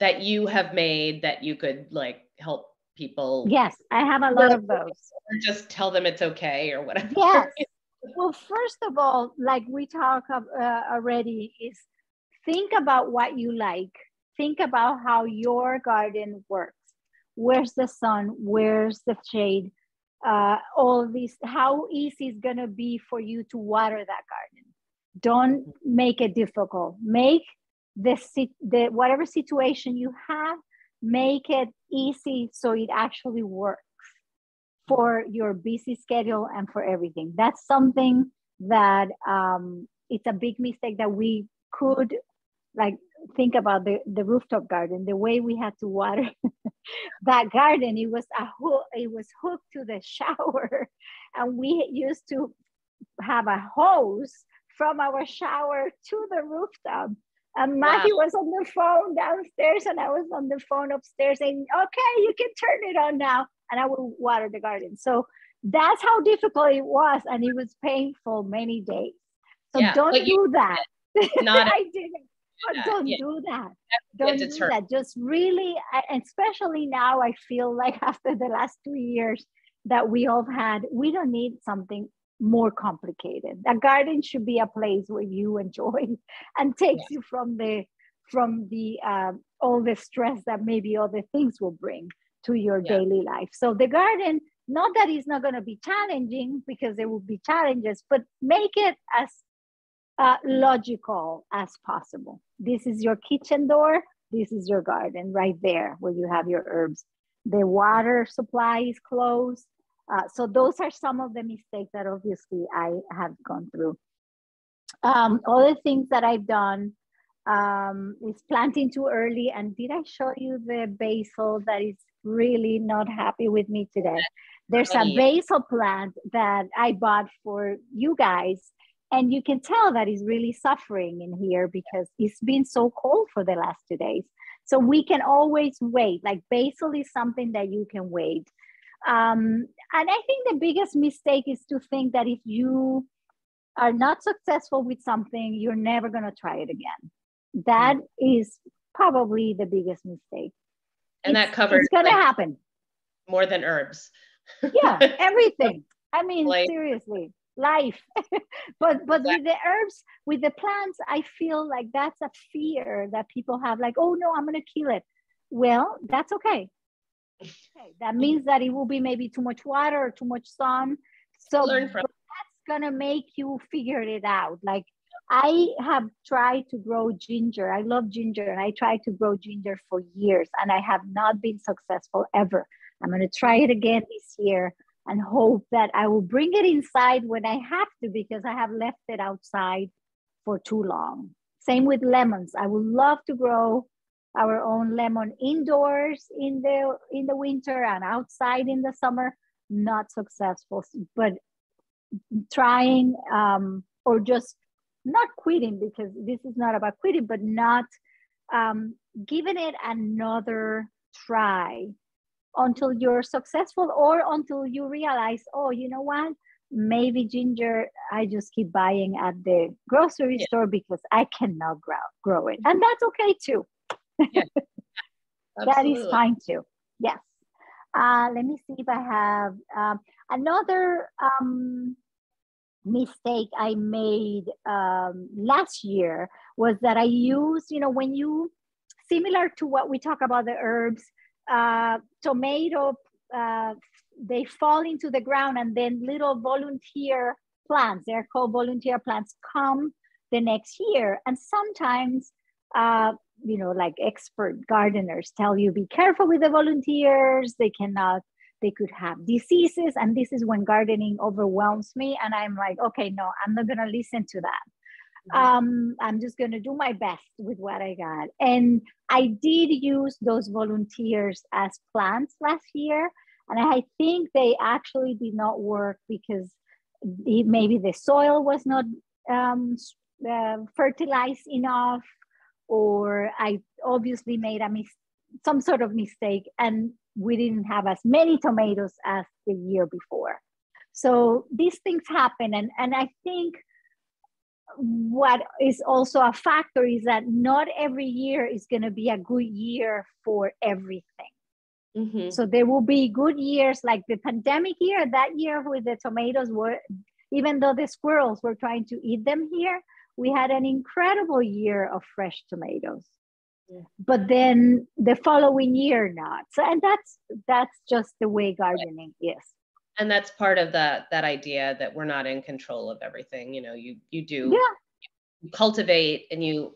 that you have made that you could like help people. Yes, I have a lot of those. Just tell them it's okay or whatever. Yes. Well, first of all, like we talked uh, already, is think about what you like. Think about how your garden works. Where's the sun? Where's the shade? Uh, all these, how easy it's going to be for you to water that garden. Don't make it difficult. Make the, the whatever situation you have, make it easy so it actually works for your busy schedule and for everything. That's something that um, it's a big mistake that we could like think about the, the rooftop garden, the way we had to water that garden. It was a hook, it was hooked to the shower, and we used to have a hose from our shower to the rooftop. And Matthew wow. was on the phone downstairs, and I was on the phone upstairs saying, okay, you can turn it on now, and I will water the garden. So that's how difficult it was, and it was painful many days. So yeah, don't do you, that. Not I didn't. But don't yeah. do that. Don't do that. Just really, especially now, I feel like after the last two years that we all had, we don't need something more complicated. A garden should be a place where you enjoy and takes yeah. you from the from the uh, all the stress that maybe other things will bring to your yeah. daily life. So the garden, not that it's not going to be challenging, because there will be challenges, but make it as Uh, logical as possible. This is your kitchen door. This is your garden right there where you have your herbs. The water supply is closed. Uh, so those are some of the mistakes that obviously I have gone through. Um, other things that I've done um, is planting too early. And did I show you the basil that is really not happy with me today? There's a basil plant that I bought for you guys. And you can tell that it's really suffering in here because it's been so cold for the last two days. So we can always wait. Like basil is something that you can wait. Um, and I think the biggest mistake is to think that if you are not successful with something, you're never going to try it again. That is probably the biggest mistake. And it's, that covers. It's going like, to happen. More than herbs. Yeah, everything. I mean, like, seriously. Life but but exactly. with the herbs, with the plants, I feel like that's a fear that people have, like, oh no, I'm gonna kill it. Well, that's okay, okay. That means that it will be maybe too much water or too much sun, so learn from that's gonna make you figure it out. Like I have tried to grow ginger. I love ginger, and I tried to grow ginger for years, and I have not been successful ever. I'm gonna try it again this year and hope that I will bring it inside when I have to, because I have left it outside for too long. Same with lemons. I would love to grow our own lemon indoors in the in the winter and outside in the summer. Not successful, but trying um, or just not quitting, because this is not about quitting, but not um, giving it another try until you're successful, or until you realize, oh, you know what, maybe ginger, I just keep buying at the grocery yeah. store because I cannot grow, grow it. And that's okay too. Yeah. That is fine too. Yes. Uh, let me see if I have um, another um, mistake I made um, last year was that I used, you know, when you, similar to what we talk about the herbs, uh tomato uh they fall into the ground, and then little volunteer plants, they're called volunteer plants, come the next year. And sometimes uh you know, like expert gardeners tell you, be careful with the volunteers, they cannot they could have diseases. And this is when gardening overwhelms me, and I'm like, okay, no, I'm not gonna listen to that. Um, I'm just going to do my best with what I got. And I did use those volunteers as plants last year. And I think they actually did not work because it, maybe the soil was not um, uh, fertilized enough, or I obviously made a mis- some sort of mistake, and we didn't have as many tomatoes as the year before. So these things happen. And, and I think what is also a factor is that not every year is going to be a good year for everything. Mm-hmm. So there will be good years like the pandemic year, that year with the tomatoes were, even though the squirrels were trying to eat them here, we had an incredible year of fresh tomatoes. Yeah. But then the following year, not. So, and that's, that's just the way gardening right. is. And that's part of that, that idea that we're not in control of everything. You know, you, you do yeah. you cultivate and you,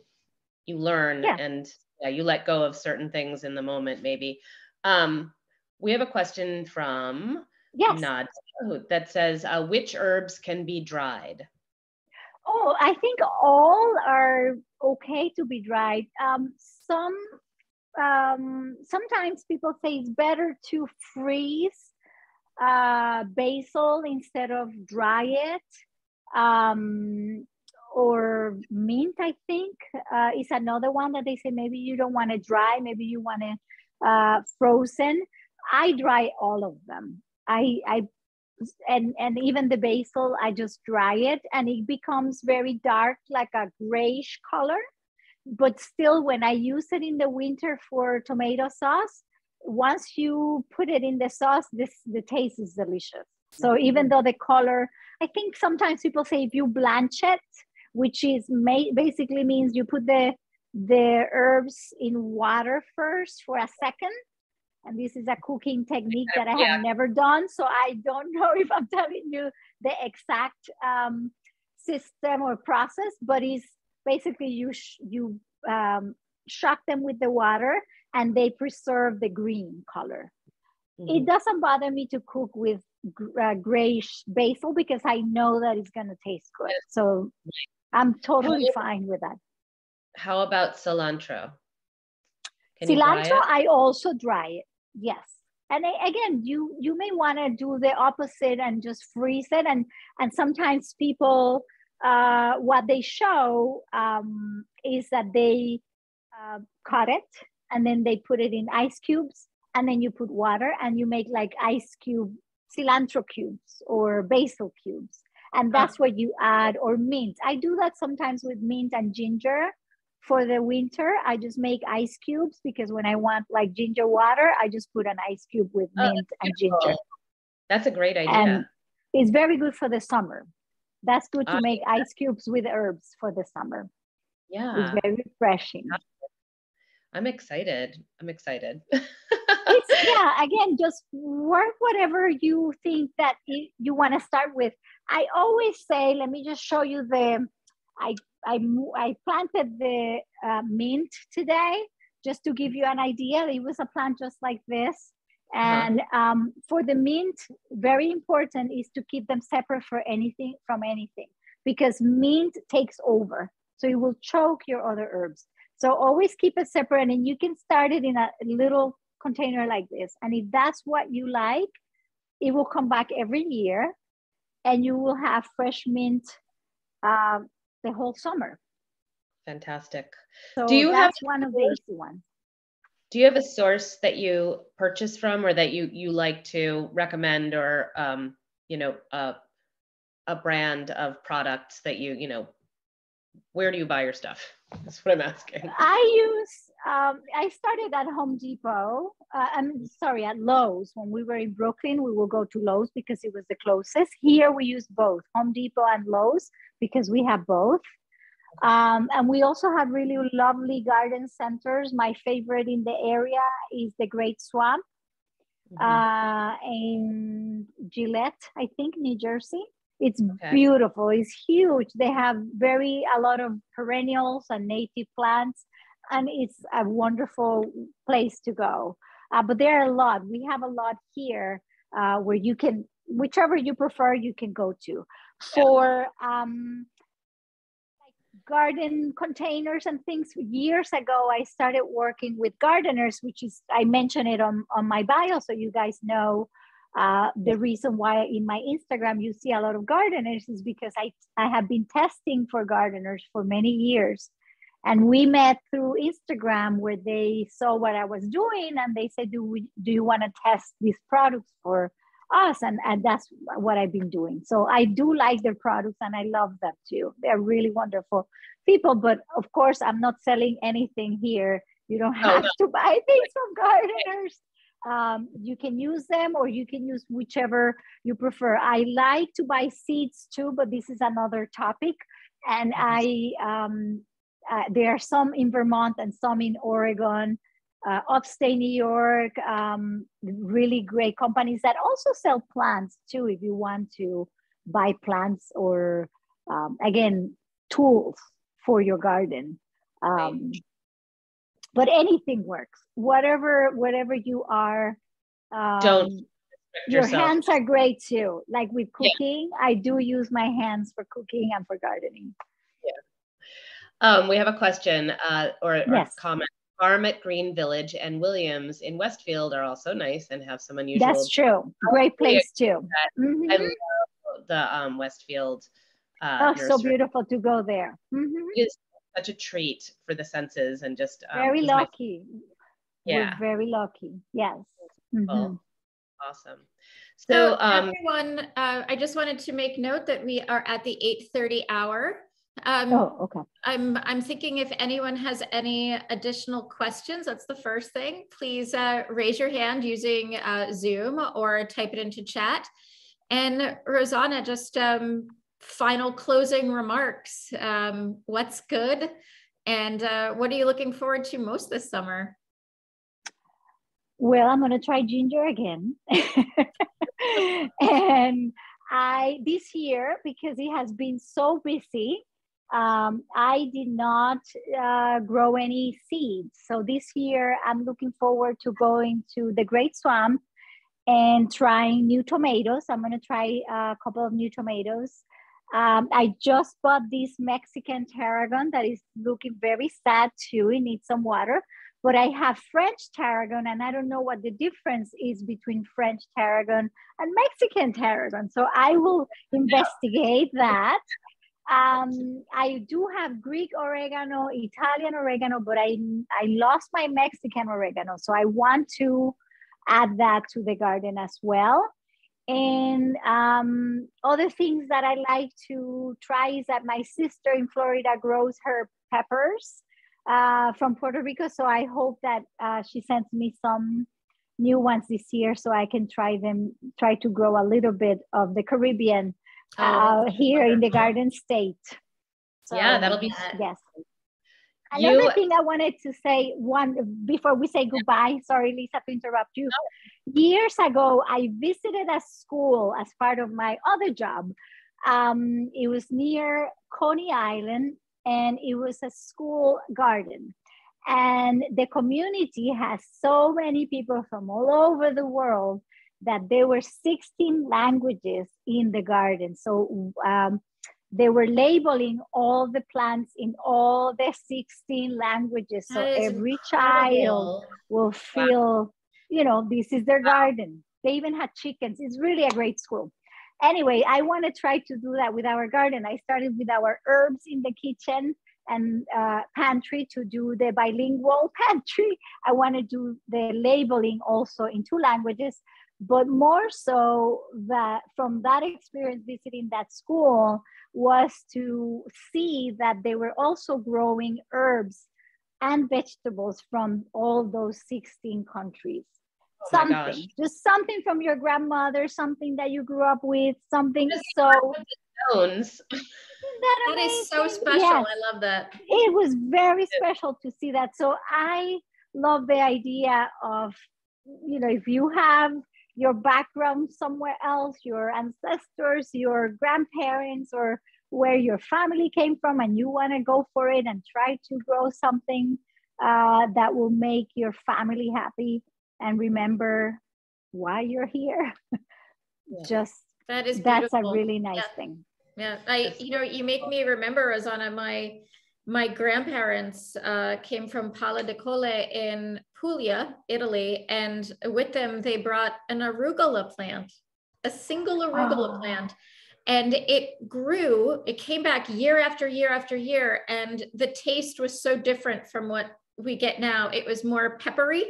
you learn yeah. and yeah, you let go of certain things in the moment, maybe. Um, we have a question from yes. Nod that says, uh, which herbs can be dried? Oh, I think all are okay to be dried. Um, some, um, sometimes people say it's better to freeze uh, basil instead of dry it, um, or mint, I think, uh, is another one that they say, maybe you don't want to dry, maybe you want to uh frozen. I dry all of them. I I and and even the basil, I just dry it and it becomes very dark, like a grayish color. But still, when I use it in the winter for tomato sauce, once you put it in the sauce, this the taste is delicious. So even though the color, I think sometimes people say if you blanch it, which is may, basically means you put the the herbs in water first for a second. And this is a cooking technique that I have yeah. never done. So I don't know if I'm telling you the exact um, system or process, but it's basically you, sh you um, shock them with the water and they preserve the green color. Mm. It doesn't bother me to cook with gr uh, grayish basil because I know that it's gonna taste good. So I'm totally fine with that. How about cilantro? Can cilantro, I also dry it. Yes. And I, again, you, you may want to do the opposite and just freeze it. And, and sometimes people, uh, what they show um, is that they uh, cut it and then they put it in ice cubes and then you put water and you make like ice cube, cilantro cubes or basil cubes. And that's what you add, or mint. I do that sometimes with mint and ginger. For the winter, I just make ice cubes because when I want like ginger water, I just put an ice cube with mint oh, and ginger. That's a great idea. And it's very good for the summer. That's good to uh, make ice cubes with herbs for the summer. Yeah. It's very refreshing. I'm excited. I'm excited. It's, yeah, again, just work whatever you think that you want to start with. I always say, let me just show you the... I, I, I planted the uh, mint today, just to give you an idea. It was a plant just like this. And uh-huh. um, for the mint, very important is to keep them separate for anything from anything, because mint takes over. So it will choke your other herbs. So always keep it separate, and you can start it in a little container like this. And if that's what you like, it will come back every year and you will have fresh mint um, the whole summer. Fantastic. So do you have one of the easy ones? Do you have a source that you purchase from, or that you you like to recommend, or um, you know, uh, a brand of products that you you know? Where do you buy your stuff? That's what I'm asking. I use. Um, I started at Home Depot. Uh, I'm sorry, at Lowe's. When we were in Brooklyn, we would go to Lowe's because it was the closest. Here we use both Home Depot and Lowe's because we have both. Um, and we also have really lovely garden centers. My favorite in the area is the Great Swamp mm-hmm. uh, in Gillette, I think, New Jersey. It's okay. beautiful. It's huge. They have very a lot of perennials and native plants. And it's a wonderful place to go. Uh, but there are a lot. We have a lot here uh, where you can, whichever you prefer, you can go to. For um, like garden containers and things, years ago, I started working with gardeners, which is, I mentioned it on, on my bio, so you guys know uh, the reason why in my Instagram you see a lot of gardeners is because I, I have been testing for gardeners for many years. And we met through Instagram where they saw what I was doing and they said, do, we, do you want to test these products for us. And, and that's what I've been doing. So I do like their products and I love them too. They're really wonderful people. But of course, I'm not selling anything here. You don't have oh, no. to buy things from gardeners. Um, you can use them or you can use whichever you prefer. I like to buy seeds too, but this is another topic. And I, um, uh, there are some in Vermont and some in Oregon, uh, upstate New York, um, really great companies that also sell plants too, if you want to buy plants or, um, again, tools for your garden. Um, But anything works, whatever, whatever you are, um, Don't your yourself. hands are great too. Like with cooking, yeah. I do use my hands for cooking and for gardening. Yeah. Um, we have a question uh, or, yes. or a comment. Farm at Green Village and Williams in Westfield are also nice and have some unusual. That's true. Great place too. Mm-hmm. I love the um, Westfield. Uh, oh, so beautiful to go there. Mm-hmm. It's such a treat for the senses and just um, very lucky. Yeah, we're very lucky. Yes. Mm-hmm. Awesome. So, so um, everyone, uh, I just wanted to make note that we are at the eight thirty hour. Um, oh, okay. I'm I'm thinking if anyone has any additional questions, that's the first thing. Please uh, raise your hand using uh, Zoom or type it into chat. And Rosanna, just. Um, Final closing remarks. Um, what's good, and uh, what are you looking forward to most this summer? Well, I'm going to try ginger again, and I this year because it has been so busy. Um, I did not uh, grow any seeds, so this year I'm looking forward to going to the Great Swamp and trying new tomatoes. I'm going to try a couple of new tomatoes. Um, I just bought this Mexican tarragon that is looking very sad too. It needs some water, but I have French tarragon and I don't know what the difference is between French tarragon and Mexican tarragon. So I will investigate that. Um, I do have Greek oregano, Italian oregano, but I, I lost my Mexican oregano. So I want to add that to the garden as well. And um, other things that I like to try is that my sister in Florida grows her peppers uh, from Puerto Rico. So I hope that uh, she sends me some new ones this year so I can try them, try to grow a little bit of the Caribbean uh, oh, here wonderful. in the Garden State. So, yeah, that'll be fun. Yes. Another you... thing I wanted to say one before we say goodbye, sorry, Lisa, to interrupt you. No. Years ago, I visited a school as part of my other job. Um, it was near Coney Island and it was a school garden. And the community has so many people from all over the world that there were sixteen languages in the garden. So, um, they were labeling all the plants in all the sixteen languages. So every incredible. child will feel, wow. you know, this is their wow. garden. They even had chickens. It's really a great school. Anyway, I want to try to do that with our garden. I started with our herbs in the kitchen and uh, pantry to do the bilingual pantry. I want to do the labeling also in two languages, but more so that from that experience visiting that school was to see that they were also growing herbs and vegetables from all those sixteen countries. Oh something, just something from your grandmother, something that you grew up with, something just so... Isn't that, that is so special. Yes. I love that. It was very special to see that. So I love the idea of, you know, if you have your background somewhere else, your ancestors, your grandparents, or where your family came from, and you want to go for it and try to grow something uh, that will make your family happy and remember why you're here. Yeah. Just that is beautiful. That's a really nice yeah. thing. Yeah, I you know you make me remember, Rosanna. My my grandparents uh, came from Palo de Cole in Puglia, Italy, and with them they brought an arugula plant, a single arugula oh. plant, and it grew, it came back year after year after year, and the taste was so different from what we get now. It was more peppery,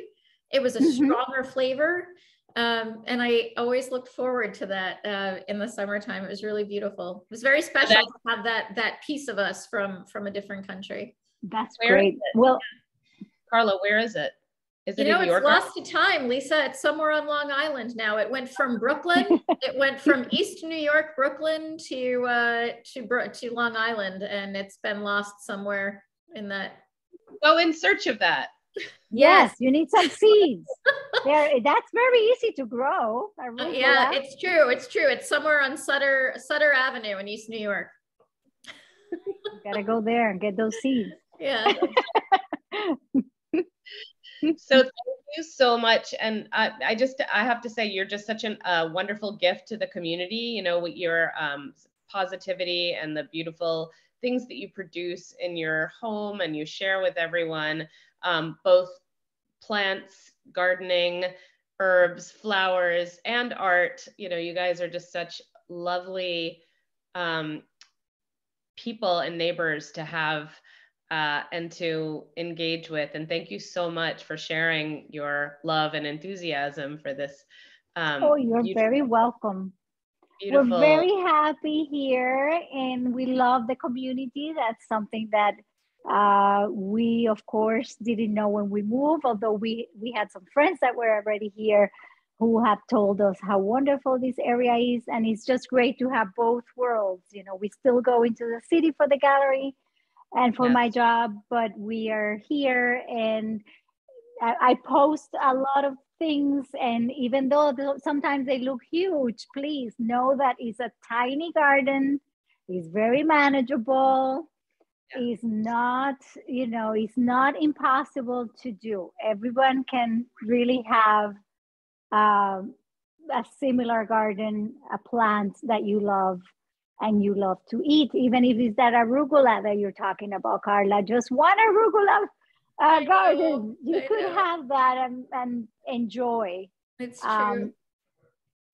it was a mm-hmm. stronger flavor, Um, and I always looked forward to that uh, in the summertime. It was really beautiful. It was very special that's, to have that that piece of us from from a different country. That's where great. Well, yeah. Carla, where is it? Is it you know, in New York? It's lost to time, Lisa. It's somewhere on Long Island now. It went from Brooklyn. It went from East New York, Brooklyn to uh, to to Long Island, and it's been lost somewhere in that. Go in search of that. Yes, you need some seeds. There, that's very easy to grow. I really uh, yeah, love. It's true. It's true. It's somewhere on Sutter Sutter Avenue in East New York. Gotta go there and get those seeds. Yeah. So thank you so much, and I, I just I have to say you're just such a uh, wonderful gift to the community. You know, with your um, positivity and the beautiful things that you produce in your home and you share with everyone. Um, both plants, gardening, herbs, flowers, and art. You know, you guys are just such lovely um, people and neighbors to have uh, and to engage with. And thank you so much for sharing your love and enthusiasm for this. Um, oh, you're very welcome. Beautiful. We're very happy here and we love the community. That's something that Uh, we, of course, didn't know when we moved, although we, we had some friends that were already here who have told us how wonderful this area is. And it's just great to have both worlds. You know, we still go into the city for the gallery and for yes. my job, but we are here and I, I post a lot of things. And even though th- sometimes they look huge, please know that it's a tiny garden. It's very manageable. Yeah. Is not, you know, it's not impossible to do. Everyone can really have um, a similar garden, a plant that you love and you love to eat, even if it's that arugula that you're talking about, Carla. Just one arugula uh, garden, you I could know. have that and, and enjoy. It's true. Um,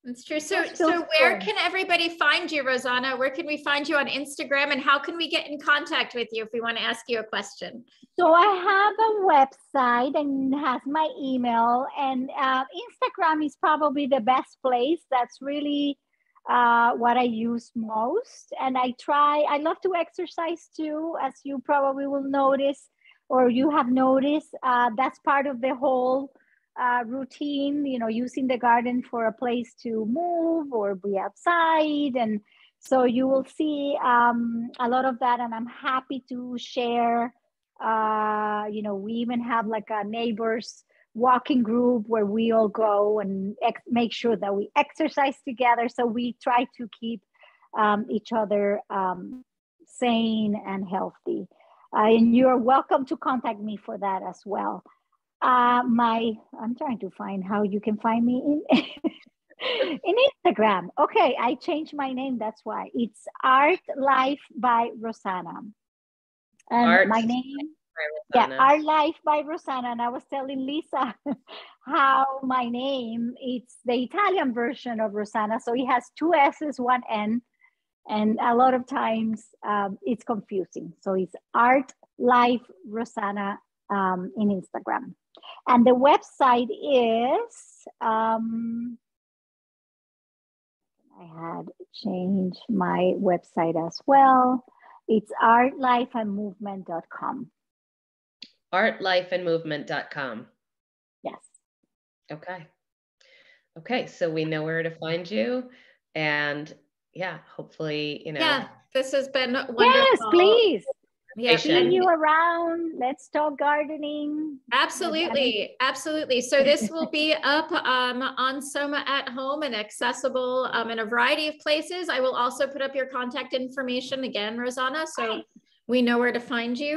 That's true. So, so, so where can everybody find you, Rosanna? Where can we find you on Instagram, and how can we get in contact with you if we want to ask you a question? So I have a website and has my email, and uh, Instagram is probably the best place. That's really uh, what I use most. And I try, I love to exercise too, as you probably will notice, or you have noticed, uh, that's part of the whole Uh, routine, you know, using the garden for a place to move or be outside. And so you will see um, a lot of that. And I'm happy to share, uh, you know, we even have like a neighbors walking group where we all go and ex- make sure that we exercise together. So we try to keep um, each other um, sane and healthy. Uh, and you're welcome to contact me for that as well. Uh, my, I'm trying to find how you can find me in, in Instagram. Okay, I changed my name. That's why it's Art Life by Rosanna. And Art my name, Rosanna. Yeah, Art Life by Rosanna. And I was telling Lisa how my name, it's the Italian version of Rosanna. So it has two S's, one N, and a lot of times um, it's confusing. So it's Art Life Rosanna um, in Instagram. And the website is, um, I had changed my website as well. It's art life and movement dot com. art life and movement dot com. Yes. Okay. Okay. So we know where to find you. And yeah, hopefully, you know. Yeah, this has been wonderful. Yes, please. Yeah, seeing you around. Let's talk gardening. Absolutely, absolutely. So this will be up um, on Soma at Home and accessible um, in a variety of places. I will also put up your contact information again, Rosanna, so Hi. we know where to find you.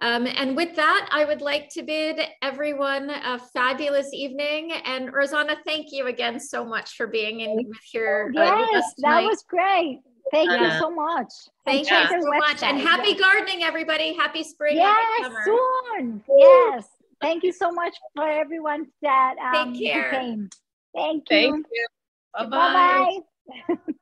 Um, and with that, I would like to bid everyone a fabulous evening. And Rosanna, thank you again so much for being in with your. Yes, uh, with us tonight. That was great. Thank yeah. you so much. Thank and you so website. much. And happy yeah. gardening, everybody. Happy spring. Yes, summer. soon. Yes. Thank you so much for everyone that um, came. Thank you. Thank you. Bye-bye. Bye-bye.